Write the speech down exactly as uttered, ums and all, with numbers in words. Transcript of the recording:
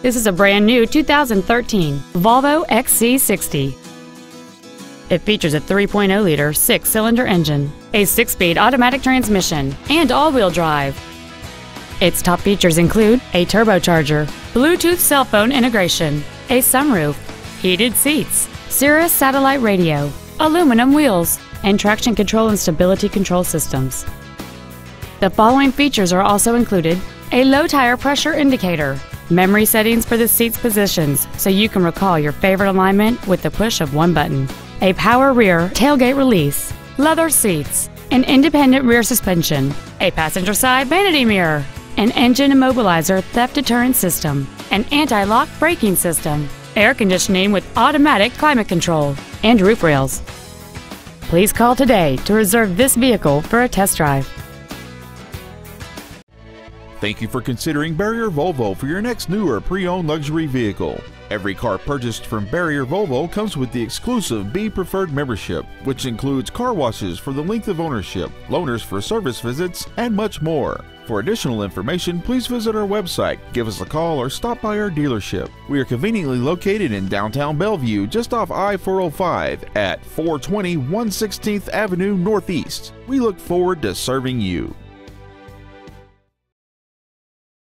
This is a brand new two thousand thirteen Volvo X C sixty. It features a three point oh liter six-cylinder engine, a six-speed automatic transmission, and all-wheel drive. Its top features include a turbocharger, Bluetooth cell phone integration, a sunroof, heated seats, Sirius satellite radio, aluminum wheels, and traction control and stability control systems. The following features are also included: a low tire pressure indicator, memory settings for the seat's positions so you can recall your favorite alignment with the push of one button, a power rear tailgate release, leather seats, an independent rear suspension, a passenger side vanity mirror, an engine immobilizer theft deterrent system, an anti-lock braking system, air conditioning with automatic climate control, and roof rails. Please call today to reserve this vehicle for a test drive. Thank you for considering Barrier Volvo for your next new or pre-owned luxury vehicle. Every car purchased from Barrier Volvo comes with the exclusive B Preferred membership, which includes car washes for the length of ownership, loaners for service visits, and much more. For additional information, please visit our website, give us a call, or stop by our dealership. We are conveniently located in downtown Bellevue, just off I four oh five at four twenty one sixteenth Avenue Northeast. We look forward to serving you.